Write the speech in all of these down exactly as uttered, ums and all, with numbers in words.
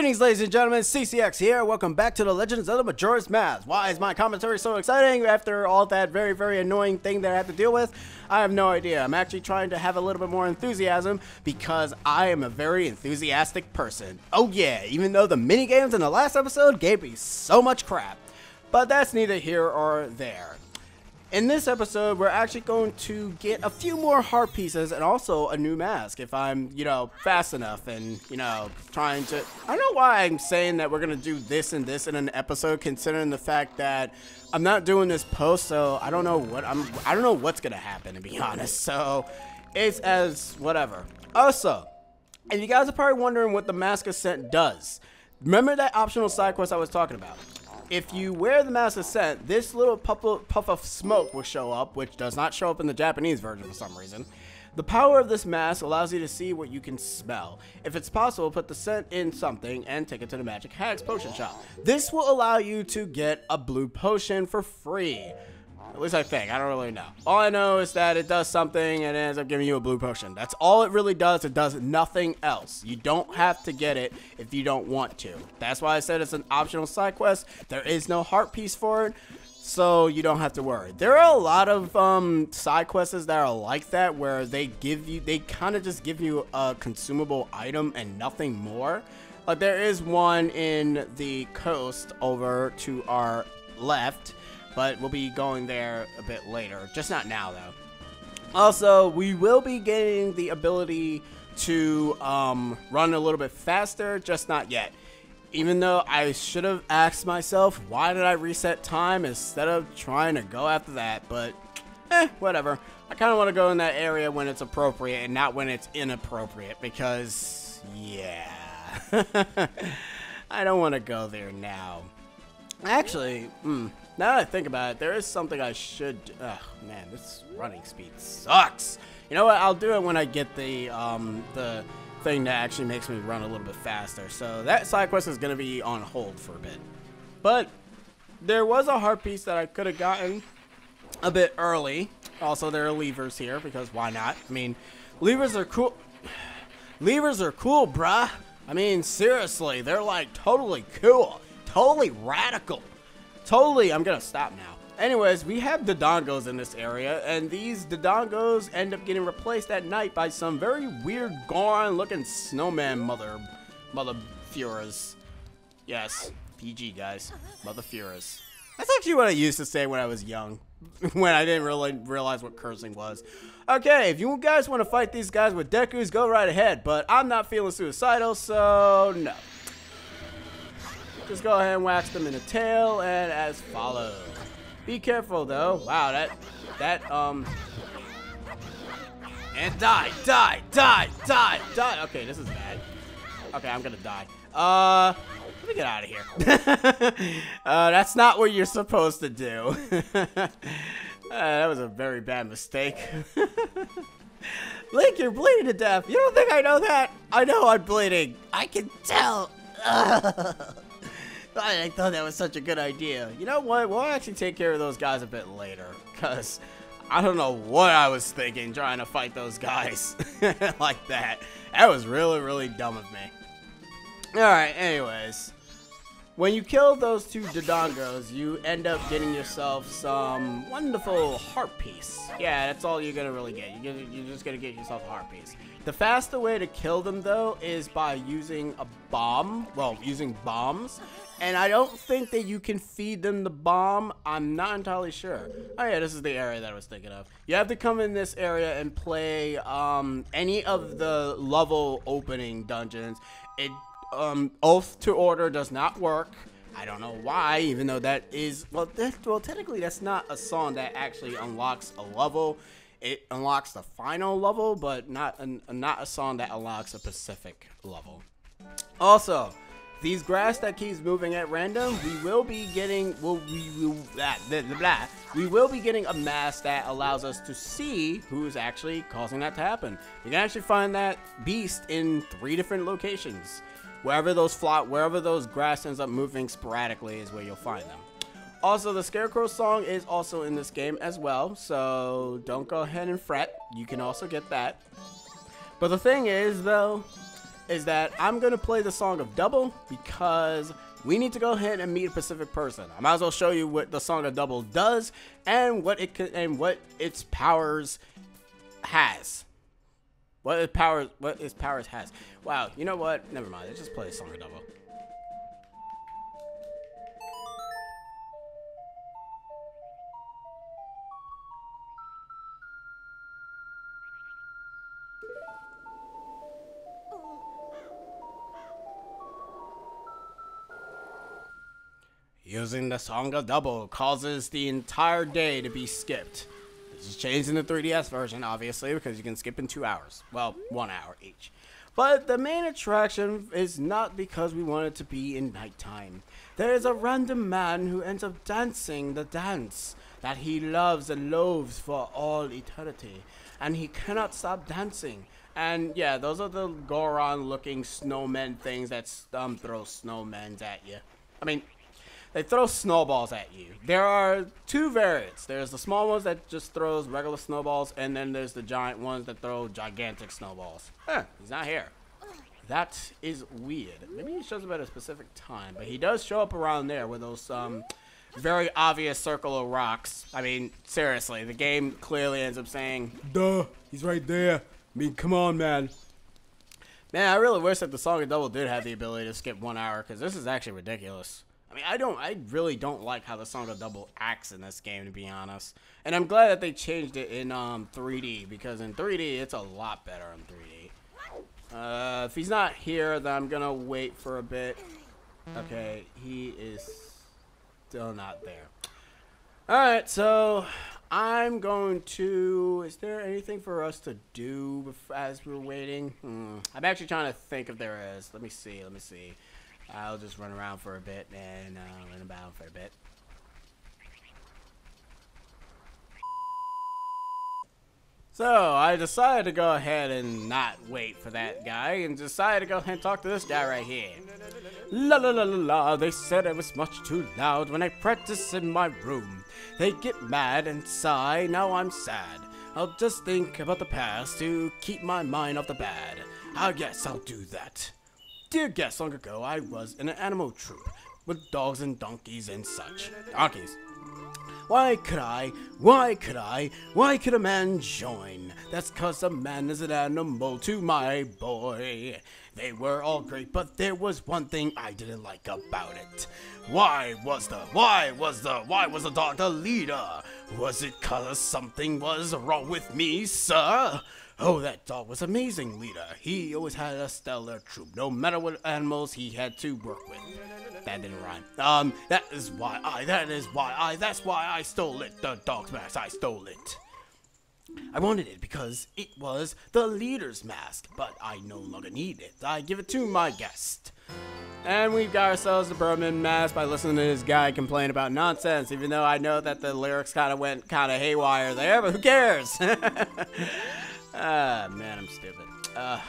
Greetings, ladies and gentlemen, C C X here. Welcome back to the Legends of the Majora's Mask. Why is my commentary so exciting after all that very, very annoying thing that I have to deal with? I have no idea. I'm actually trying to have a little bit more enthusiasm because I am a very enthusiastic person. Oh yeah, even though the minigames in the last episode gave me so much crap. But that's neither here or there. In this episode, we're actually going to get a few more heart pieces and also a new mask if I'm, you know, fast enough and, you know, trying to... I don't know why I'm saying that we're going to do this and this in an episode, considering the fact that I'm not doing this post, so I don't know what I'm... I don't know what's going to happen, to be honest. So it's as whatever. Also, and you guys are probably wondering what the Mask Ascent does. Remember that optional side quest I was talking about? If you wear the Mask Ascent, this little puff of smoke will show up, which does not show up in the Japanese version for some reason. The power of this mask allows you to see what you can smell. If it's possible, put the scent in something and take it to the Magic Hex potion shop. This will allow you to get a blue potion for free. At least I think. I don't really know. All I know is that it does something and it ends up giving you a blue potion. That's all it really does. It does nothing else. You don't have to get it if you don't want to. That's why I said it's an optional side quest. There is no heart piece for it, so you don't have to worry. There are a lot of um, side quests that are like that where they give you, they kind of just give you a consumable item and nothing more. Like there is one in the coast over to our left, but we'll be going there a bit later. Just not now, though. Also, we will be getting the ability to um, run a little bit faster, just not yet. Even though I should have asked myself, why did I reset time instead of trying to go after that? But, eh, whatever. I kind of want to go in that area when it's appropriate and not when it's inappropriate because, yeah. I don't want to go there now. Actually, mm, now that I think about it, there is something I should... Oh, man, this running speed sucks. You know what? I'll do it when I get the um, the thing that actually makes me run a little bit faster. So that side quest is going to be on hold for a bit. But there was a heart piece that I could have gotten a bit early. Also, there are levers here because why not? I mean, levers are cool. Levers are cool, bruh. I mean, seriously, they're like totally cool. Totally radical. Totally, I'm gonna stop now. Anyways, we have Dodongos in this area, and these Dodongos end up getting replaced at night by some very weird, gone-looking snowman mother, mother Furas. Yes, P G guys, mother Furas. That's actually what I used to say when I was young, when I didn't really realize what cursing was. Okay, if you guys want to fight these guys with Dekus, go right ahead. But I'm not feeling suicidal, so no. Just go ahead and wax them in the tail and as follows. Be careful though. Wow, that that um and die, die, die, die, die. Okay, this is bad. Okay, I'm gonna die. Uh let me get out of here. uh that's not what you're supposed to do. uh, that was a very bad mistake. Link, you're bleeding to death. You don't think I know that? I know I'm bleeding. I can tell. I thought that was such a good idea. You know what? We'll actually take care of those guys a bit later. Because I don't know what I was thinking trying to fight those guys like that. That was really, really dumb of me. Alright, anyways. When you kill those two Dodongos, you end up getting yourself some wonderful heart piece. Yeah, that's all you're going to really get. You're, you're just going to get yourself a heart piece. The faster way to kill them, though, is by using a bomb. Well, using bombs. And I don't think that you can feed them the bomb. I'm not entirely sure. Oh, yeah, this is the area that I was thinking of. You have to come in this area and play um, any of the level opening dungeons. It, um, Oath to Order does not work. I don't know why, even though that is... Well, that, well, technically, that's not a song that actually unlocks a level. It unlocks the final level, but not, an, not a song that unlocks a specific level. Also... These grass that keeps moving at random, we will be getting well, we will blah, blah, blah. We will be getting a mask that allows us to see who's actually causing that to happen. You can actually find that beast in three different locations. Wherever those flop, wherever those grass ends up moving sporadically is where you'll find them. Also, the Scarecrow song is also in this game as well, so don't go ahead and fret. You can also get that. But the thing is, though, is that I'm going to play the Song of Double because we need to go ahead and meet a specific person. I might as well show you what the Song of Double does and what it could, and what its powers has. What its powers, what its powers has. Wow, you know what? Never mind. Let's just play Song of Double. Using the Song of Double causes the entire day to be skipped. This is changed in the three D S version, obviously, because you can skip in two hours. Well, one hour each. But the main attraction is not because we want it to be in nighttime. There is a random man who ends up dancing the dance that he loves and loathes for all eternity. And he cannot stop dancing. And yeah, those are the Goron-looking snowmen things that um, throw snowmen at you. I mean... They throw snowballs at you. There are two variants. There's the small ones that just throws regular snowballs, and then there's the giant ones that throw gigantic snowballs. Huh, he's not here. That is weird. Maybe he shows up at a specific time, but he does show up around there with those um, very obvious circle of rocks. I mean, seriously, the game clearly ends up saying, duh, he's right there. I mean, come on, man. Man, I really wish that the Song of Double did have the ability to skip one hour, because this is actually ridiculous. I mean, I don't, I really don't like how the Song of Double acts in this game, to be honest. And I'm glad that they changed it in um, three D, because in three D, it's a lot better in three D. Uh, if he's not here, then I'm going to wait for a bit. Okay, he is still not there. Alright, so I'm going to... Is there anything for us to do as we're waiting? Hmm. I'm actually trying to think if there is. Let me see, let me see. I'll just run around for a bit and uh, run about for a bit. So I decided to go ahead and not wait for that guy and decided to go ahead and talk to this guy right here. La la la la la, they said I was much too loud when I practiced in my room. They get mad and sigh, now I'm sad. I'll just think about the past to keep my mind off the bad. I guess I'll do that. Dear guest, long ago I was in an animal troupe with dogs and donkeys and such. Donkeys. Why could I? Why could I? Why could a man join? That's cause a man is an animal to my boy. They were all great, but there was one thing I didn't like about it. Why was the, why was the, why was the dog the leader? Was it cause something was wrong with me, sir? Oh, that dog was an amazing leader. He always had a stellar troop, no matter what animals he had to work with. That didn't rhyme. Um, that is why I, that is why I, that's why I stole it. The dog's mask, I stole it. I wanted it because it was the leader's mask, but I no longer need it. I give it to my guest. And we've got ourselves the Burman mask by listening to this guy complain about nonsense, even though I know that the lyrics kind of went kind of haywire there, but who cares? Ah, man, I'm stupid. Uh,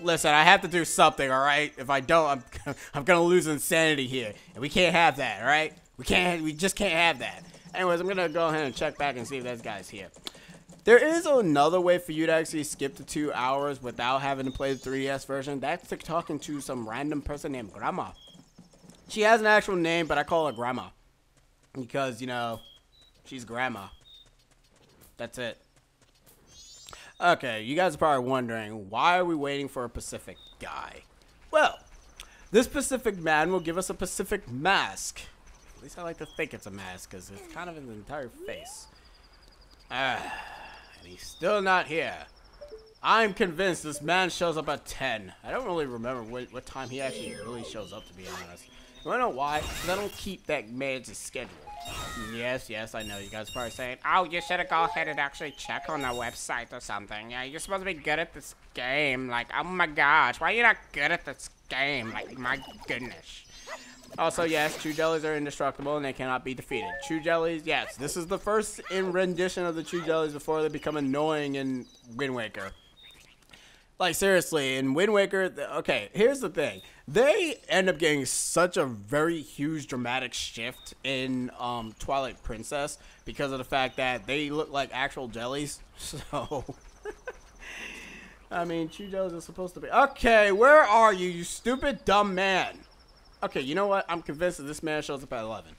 listen, I have to do something, all right? If I don't, I'm, I'm gonna lose insanity here. And we can't have that, all right? We can't, we just can't have that. Anyways, I'm gonna go ahead and check back and see if that guy's here. There is another way for you to actually skip the two hours without having to play the three D S version. That's to talking to some random person named Grandma. She has an actual name, but I call her Grandma. Because, you know, she's Grandma. That's it. Okay, you guys are probably wondering, why are we waiting for a Pacific guy? Well, this Pacific man will give us a Pacific mask. At least I like to think it's a mask, because it's kind of in the entire face. Ah, and he's still not here. I'm convinced this man shows up at ten. I don't really remember what, what time he actually really shows up, to be honest. You wanna know why? Because I don't keep that man's schedule. Yes, yes, I know. You guys are probably saying, oh, you should have gone ahead and actually check on the website or something. Yeah, you're supposed to be good at this game. Like, oh my gosh, why are you not good at this game? Like, my goodness. Also, yes, Chew Jellies are indestructible and they cannot be defeated. Chew Jellies, yes, this is the first in rendition of the Chew Jellies before they become annoying in Wind Waker. Like, seriously, in Wind Waker, okay, here's the thing. They end up getting such a very huge dramatic shift in um, Twilight Princess because of the fact that they look like actual jellies. So, I mean, Chujos is supposed to be. Okay, where are you, you stupid, dumb man? Okay, you know what? I'm convinced that this man shows up at eleven.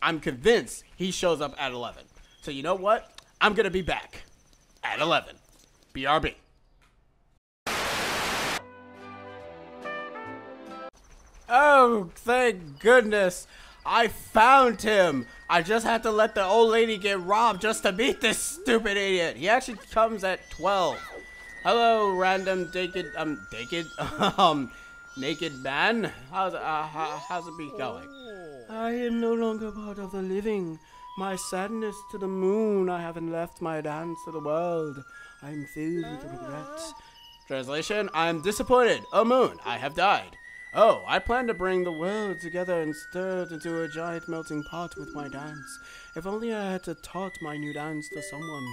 I'm convinced he shows up at eleven. So you know what? I'm going to be back at eleven. B R B. Oh, thank goodness. I found him. I just had to let the old lady get robbed just to meet this stupid idiot. He actually comes at twelve. Hello, random naked, um, naked, um, naked man. How's, uh, how, how's it be going? I am no longer part of the living. My sadness to the moon. I haven't left my dance to the world. I'm filled with regrets. Translation, I am disappointed. O moon, I have died. Oh, I plan to bring the world together and stir it into a giant melting pot with my dance. If only I had to taught my new dance to someone.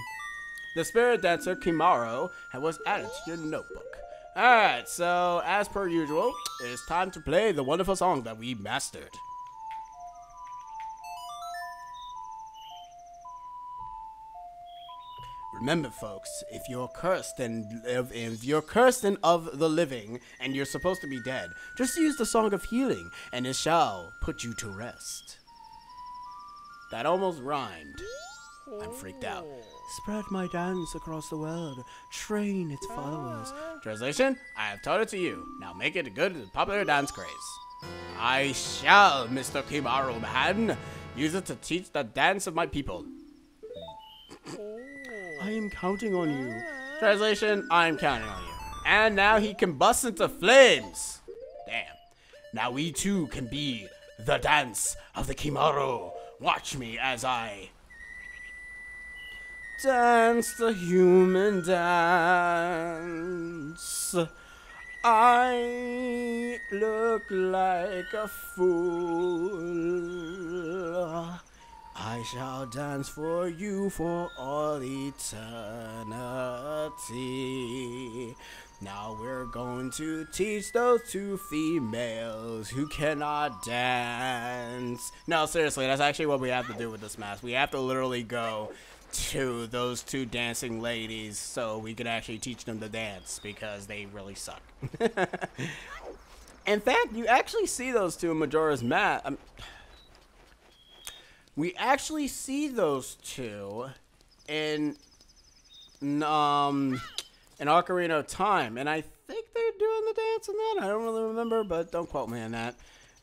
The spirit dancer, Kamaro, was added to your notebook. Alright, so as per usual, it's time to play the wonderful song that we mastered. Remember, folks, if you're cursed and if, if you're cursed and of the living and you're supposed to be dead, just use the song of healing and it shall put you to rest. That almost rhymed. I'm freaked out. Spread my dance across the world. Train its followers. Translation, I have taught it to you. Now make it a good popular dance craze. I shall, Mister Kamaro man. Use it to teach the dance of my people. I am counting on you. Translation, I am counting on you. And now he combusts into flames. Damn. Now we too can be the dance of the Kamaro. Watch me as I... dance the human dance. I look like a fool. I shall dance for you for all eternity. Now we're going to teach those two females who cannot dance. No, seriously, that's actually what we have to do with this mask. We have to literally go to those two dancing ladies so we could actually teach them to dance because they really suck. In fact, you actually see those two in Majora's Mask. Um, we actually see those two in, in um in Ocarina of Time, and I think they're doing the dance in that. I don't really remember, but don't quote me on that.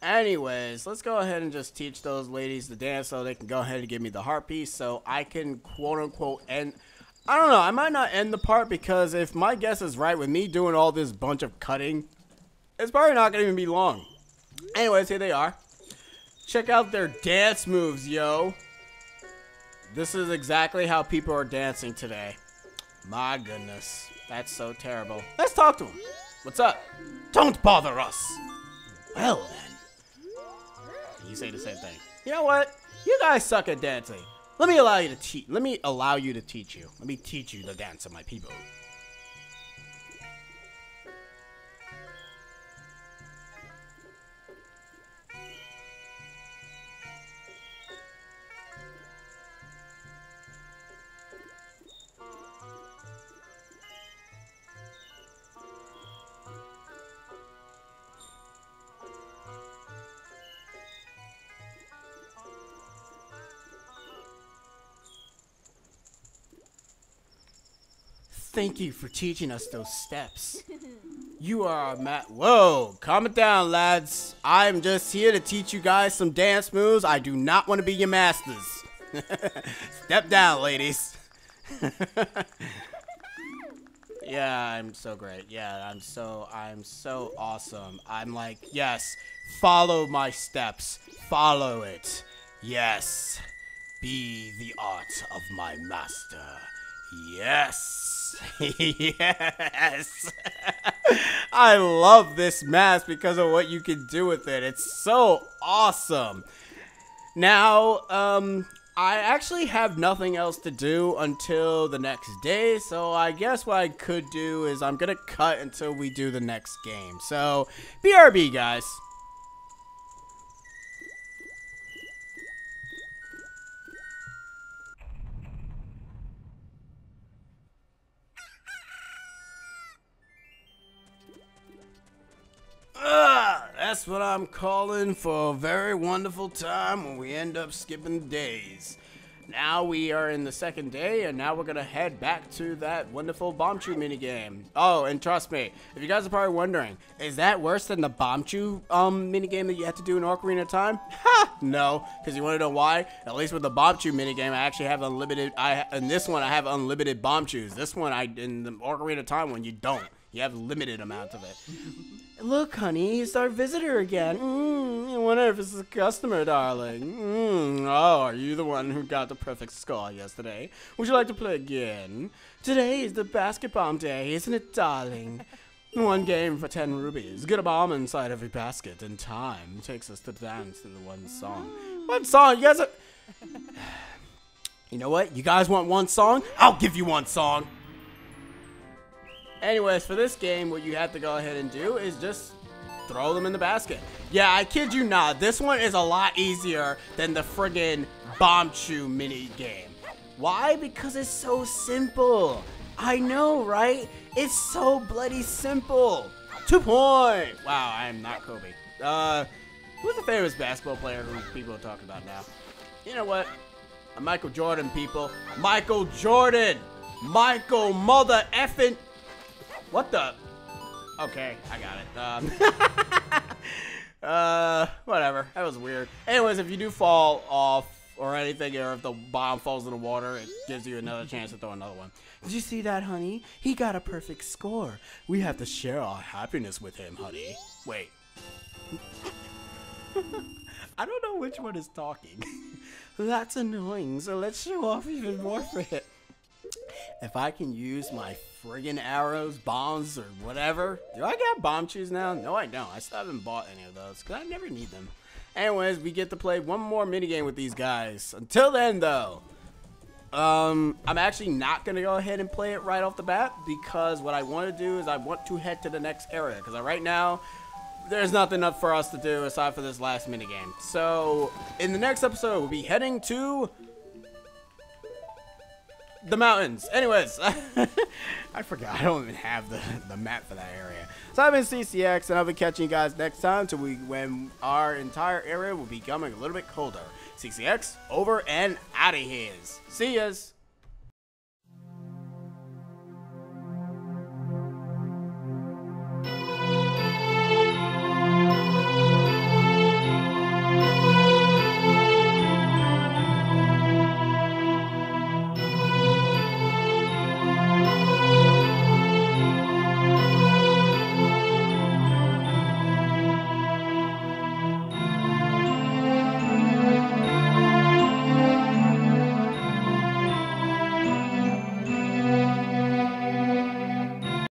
Anyways, let's go ahead and just teach those ladies to dance so they can go ahead and give me the heart piece so I can quote-unquote end... I don't know, I might not end the part because if my guess is right with me doing all this bunch of cutting, it's probably not going to even be long. Anyways, here they are. Check out their dance moves, yo. This is exactly how people are dancing today. My goodness, that's so terrible. Let's talk to them. What's up? Don't bother us. Well, then. You say the same thing. You know what? You guys suck at dancing. Let me allow you to teach. Let me allow you to teach you. Let me teach you the dance of my people. Thank you for teaching us those steps. You are a ma- Whoa, calm it down, lads. I'm just here to teach you guys some dance moves. I do not want to be your masters. Step down, ladies. Yeah, I'm so great. Yeah, I'm so, I'm so awesome. I'm like, yes, follow my steps. Follow it. Yes, be the art of my master. Yes. Yes. I love this mask because of what you can do with it. It's so awesome. Now, um, I actually have nothing else to do until the next day. So I guess what I could do is I'm going to cut until we do the next game. So B R B, guys. That's what I'm calling for a very wonderful time when we end up skipping days. Now we are in the second day, and now we're going to head back to that wonderful Bomchu minigame. Oh, and trust me, if you guys are probably wondering, is that worse than the Bomchu um, minigame that you had to do in Ocarina of Time? Ha! No, because you want to know why? At least with the Bomchu minigame, I actually have unlimited, I in this one, I have unlimited Bomchus. This one, I in the Ocarina of Time one, you don't. You have limited amounts of it. Look, honey, it's our visitor again. Mm, I wonder if it's a customer, darling. Mm, oh, are you the one who got the perfect score yesterday? Would you like to play again? Today is the basketball day, isn't it, darling? One game for ten rupees. Get a bomb inside every basket, and time takes us to dance to the one song. One song? You guys are... You know what? You guys want one song? I'll give you one song. Anyways, for this game, what you have to go ahead and do is just throw them in the basket. Yeah, I kid you not. This one is a lot easier than the friggin' Bomchu mini game. Why? Because it's so simple. I know, right? It's so bloody simple. Two point. Wow, I am not Kobe. Uh, who's the famous basketball player who people are talking about now? You know what? I'm Michael Jordan, people. Michael Jordan. Michael mother effin'. What the? Okay, I got it. Um, uh, whatever. That was weird. Anyways, if you do fall off or anything, or if the bomb falls in the water, it gives you another chance to throw another one. Did you see that, honey? He got a perfect score. We have to share our happiness with him, honey. Wait. I don't know which one is talking. That's annoying, so let's show off even more for it. If I can use my friggin' arrows, bombs, or whatever. Do I got bomb chews now? No, I don't. I still haven't bought any of those because I never need them. Anyways, we get to play one more minigame with these guys. Until then, though, um, I'm actually not going to go ahead and play it right off the bat because what I want to do is I want to head to the next area because right now there's nothing up for us to do aside for this last minigame. So in the next episode, we'll be heading to... the mountains. Anyways, I forgot. I don't even have the, the map for that area. So I've been C C X, and I'll be catching you guys next time till we, when our entire area will be becoming a little bit colder. C C X, over and out of here. See yas.